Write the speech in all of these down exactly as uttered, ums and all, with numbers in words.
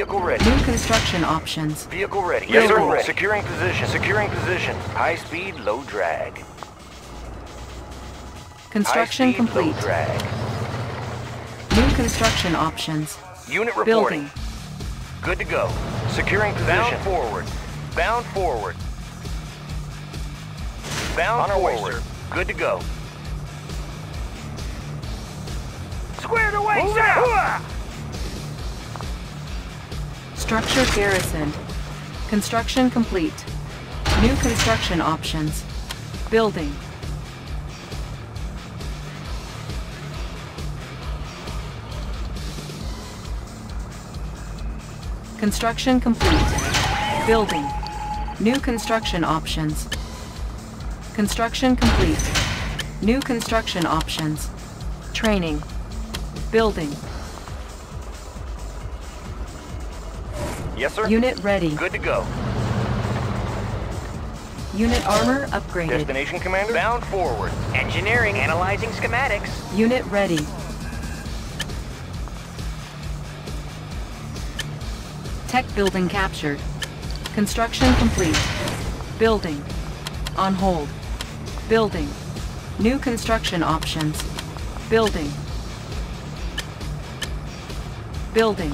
Vehicle ready. New construction options. Vehicle ready. Yes, sir. Ready. Securing position. Securing position. High speed, low drag. Construction complete. Low drag. New construction options. Unit reporting. Building. Good to go. Securing position. Bound forward. Bound forward. Bound forward. On our way, sir. Good to go. Squared away, sir! Structure garrisoned. Construction complete. New construction options. Building. Construction complete. Building. New construction options. Construction complete. New construction options. Training. Building. Yes, sir. Unit ready. Good to go. Unit armor upgraded. Destination, Commander. Bound forward. Engineering analyzing schematics. Unit ready. Tech building captured. Construction complete. Building. On hold. Building. New construction options. Building. Building.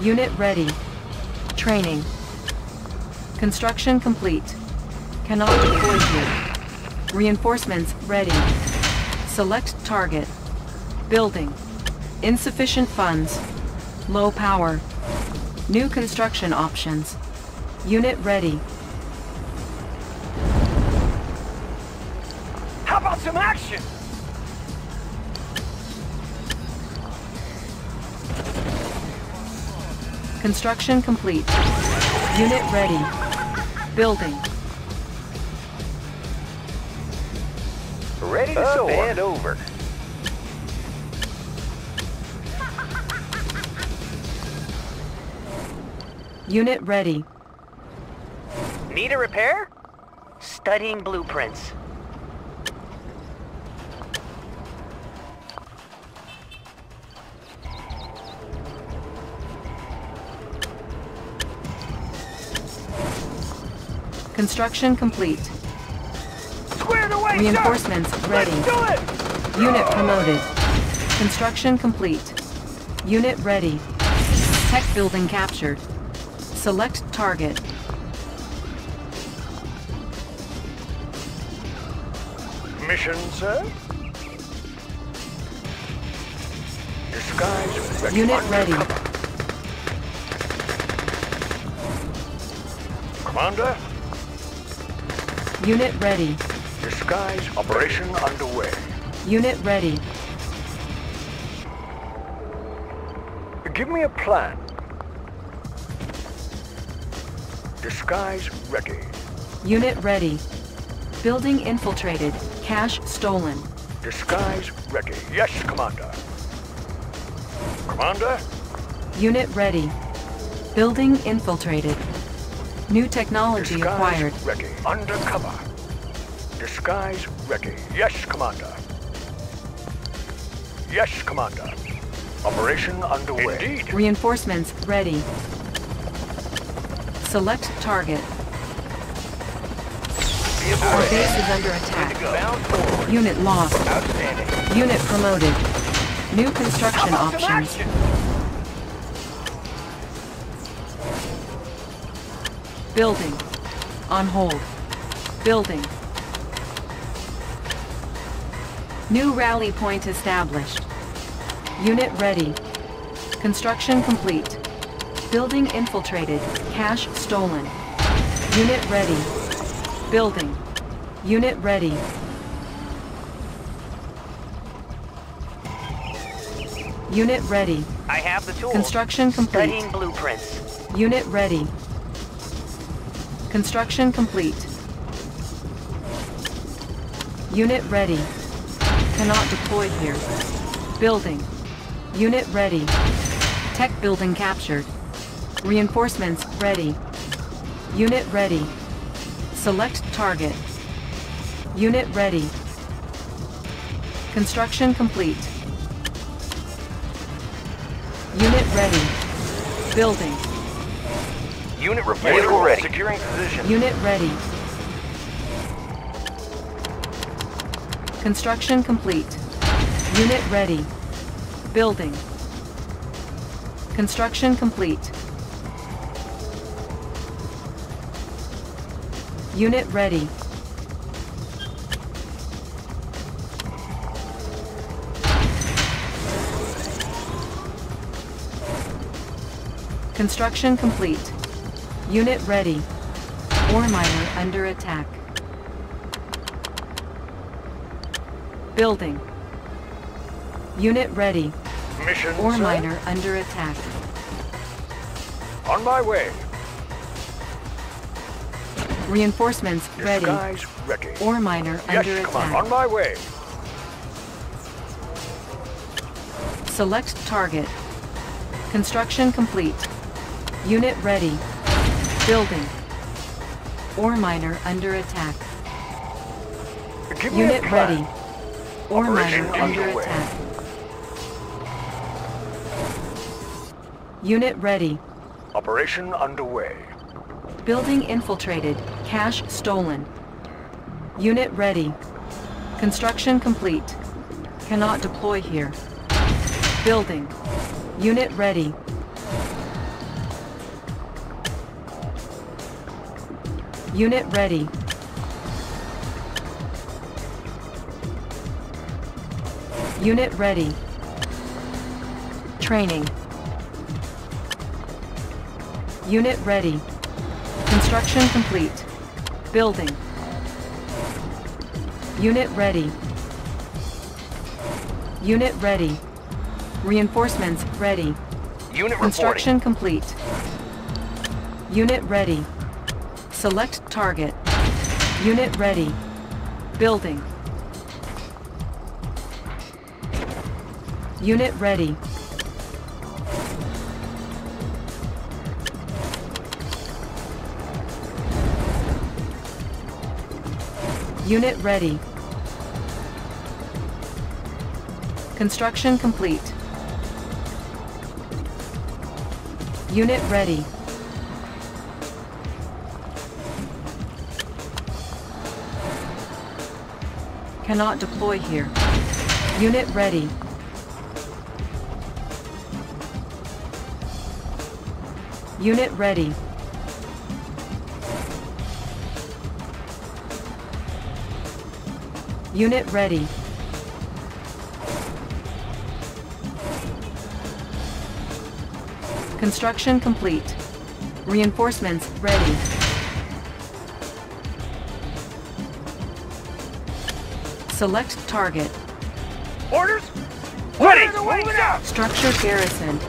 Unit ready. Training. Construction complete. Cannot deploy here. Reinforcements ready. Select target. Building. Insufficient funds. Low power. New construction options. Unit ready. How about some action? Construction complete. Unit ready. Building. Ready to oh, band over. Unit ready. Need a repair? Studying blueprints. Construction complete. Squared away, reinforcements sir. Ready. Let's do it. Unit promoted. Construction complete. Unit ready. Tech building captured. Select target. Mission, sir? Disguise. Unit ready. Commander? Unit ready. Disguise operation underway. Unit ready. Give me a plan. Disguise ready. Unit ready. Building infiltrated. Cash stolen. Disguise ready. Yes, Commander. Commander? Unit ready. Building infiltrated. New technology disguise acquired. Ready. Undercover. Disguise ready. Yes, Commander. Yes, Commander. Operation underway. Indeed. Reinforcements ready. Select target. Our base is under attack. Unit lost. Outstanding. Unit promoted. New construction options. Building. On hold. Building. New rally point established. Unit ready. Construction complete. Building infiltrated. Cash stolen. Unit ready. Building. Unit ready. Unit ready. I have the tools. Construction complete. Studying blueprints. Unit ready. Construction complete. Unit ready. Cannot deploy here. Building. Unit ready. Tech building captured. Reinforcements ready. Unit ready. Select target. Unit ready. Construction complete. Unit ready. Building. Unit reporting ready. Securing position. Unit ready. Construction complete. Unit ready. Building. Construction complete. Unit ready. Construction complete. Unit ready. Ore miner under attack. Building. Unit ready. Mission, ore sir? Miner under attack. On my way. Reinforcements ready. ready. Ore miner yes, under attack. Come on. On my way. Select target. Construction complete. Unit ready. Building. Ore miner under attack. Give me Unit a plan. ready. Ore miner under attack. Unit ready. Operation underway. Building infiltrated. Cash stolen. Unit ready. Construction complete. Cannot deploy here. Building. Unit ready. Unit ready. Unit ready. Training. Unit ready. Construction complete. Building. Unit ready. Unit ready. Reinforcements ready. Unit Construction reporting. complete. Unit ready. Select target. Unit ready. Building. Unit ready. Unit ready. Construction complete. Unit ready. Cannot deploy here. Unit ready. Unit ready. Unit ready. Construction complete. Reinforcements ready. Select target. Orders? Ready! Moving out! Structure garrisoned.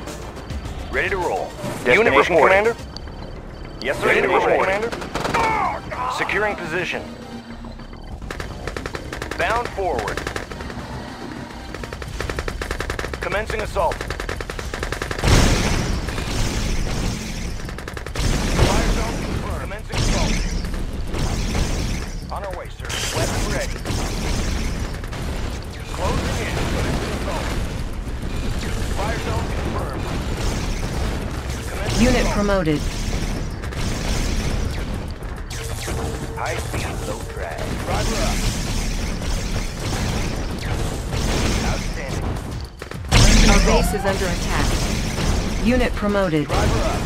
Ready to roll. Unit reporting. Commander? Yes, sir. Ready to roll, Commander. Oh, securing position. Bound forward. Commencing assault. Fire zone confirmed. Commencing assault. On our way, sir. Weapon ready. Closing in. Commencing assault. Fire zone confirmed. Commencing Unit assault. promoted. High speed, low drag. Roger up. Base is under attack. Unit promoted. Driver up.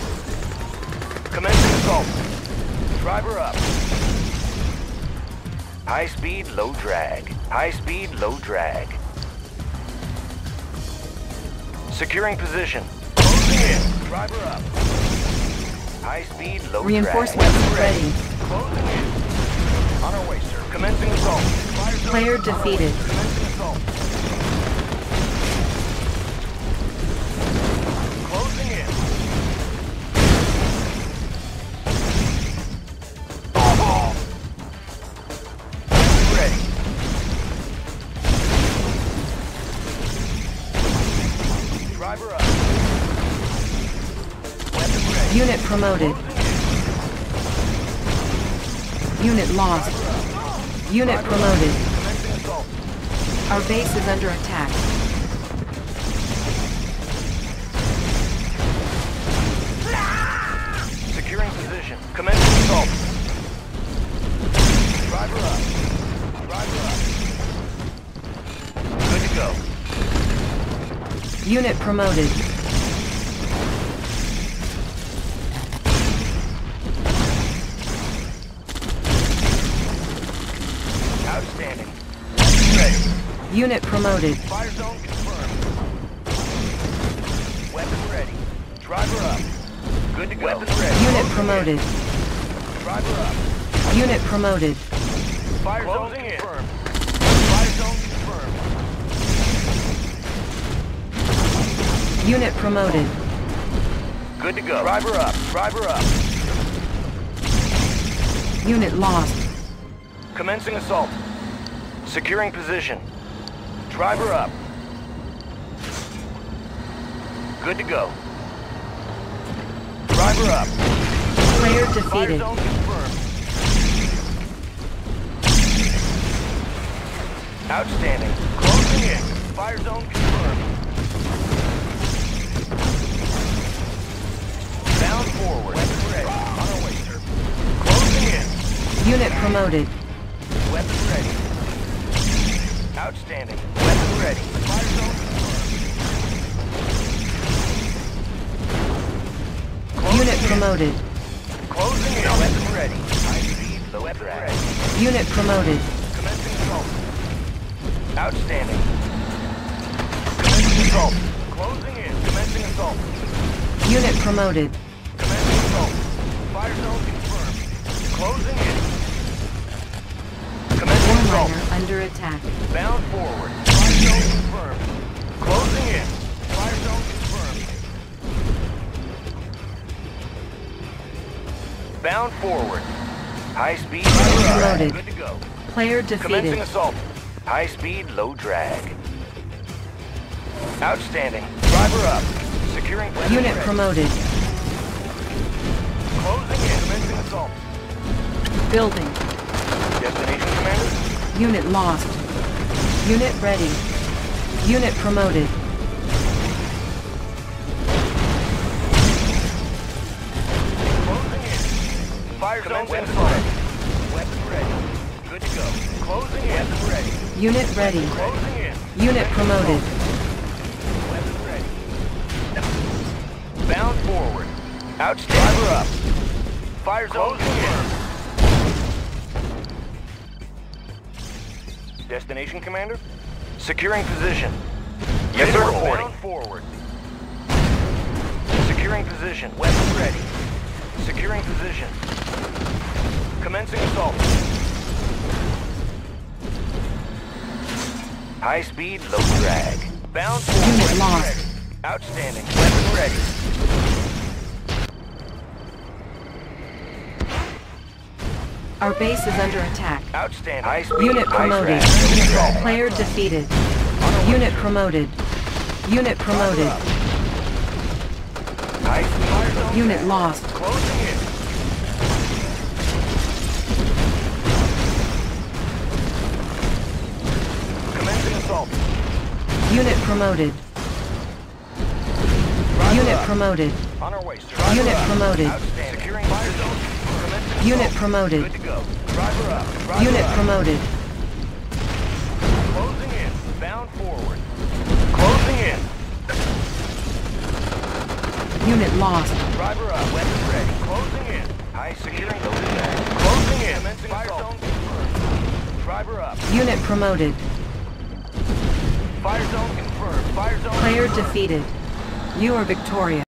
Commencing assault. Driver up. High speed, low drag. High speed, low drag. Securing position. Closing in. Driver up. High speed, low drag. Reinforcements ready. ready. Closing in. On our way, sir. Commencing assault. Fire Player defeated. Commencing assault. Unit promoted. Unit lost. Unit promoted. Our base is under attack. Securing position. Commencing assault. Driver up. Driver up. Good to go. Unit promoted. Outstanding. Ready. Unit promoted. Fire zone confirmed. Weapon ready. Driver up. Good to go. Weapon ready. Unit promoted. Driver up. Unit promoted. Fire zone confirmed. Fire zone confirmed. Unit promoted. Good to go. Driver up. Driver up. Unit lost. Commencing assault. Securing position. Driver up. Good to go. Driver up. Player defeated. Fire zone confirmed. Outstanding. Closing in. Fire zone confirmed. Bound forward. Weapon ready. On our way, sir. Closing in. Unit promoted. Weapon ready. Outstanding. Weapon ready. Fire zone confirmed. Unit promoted. Closing in. Weapon ready. I see the weapon ready. Unit promoted. Commencing assault. Outstanding. Commencing assault. Closing in. Commencing assault. Unit promoted. Commencing assault. Fire zone confirmed. Closing in. Under attack. Bound forward. Fire zone confirmed. Closing in. Fire zone confirmed. Bound forward. High speed, low drag. Good to go. Player defeated. Commencing assault. High speed, low drag. Outstanding. Driver up. Securing weapon. Unit ready. Promoted. Closing in. Commencing assault. Building. Destination commander. Unit lost. Unit ready. Unit promoted. Closing in. Fire zone weapon ready. Weapon ready. Good to go. Closing in. Weapon ready. Unit ready. Closing in. Unit promoted. Weapon ready. Bound forward. Outstanding. Driver up. Fire zone confirmed. Destination, Commander? Securing position. Yes, sir. Reporting. Forward. Securing position. Weapons ready. Securing position. Commencing assault. High speed, low drag. Bound forward. Unit lost. Outstanding. Weapon ready. Our base is under attack. Outstanding. High speed. Unit promoted. Player defeated. Unit promoted. Unit promoted. Unit lost. Closing in. Commencing assault. Unit promoted. Unit promoted. On our way, sir. Unit promoted. Securing fire zone. Unit promoted. Good to go. Driver up. Driver Unit up. Promoted. Closing in. Bound forward. Closing in. Unit lost. Driver up. Weapon ready. Closing in. High securing the lead. Closing in. Commencing fire zone confirmed. Driver up. Unit promoted. Fire zone confirmed. Fire zone Player confirmed. Defeated. You are victorious.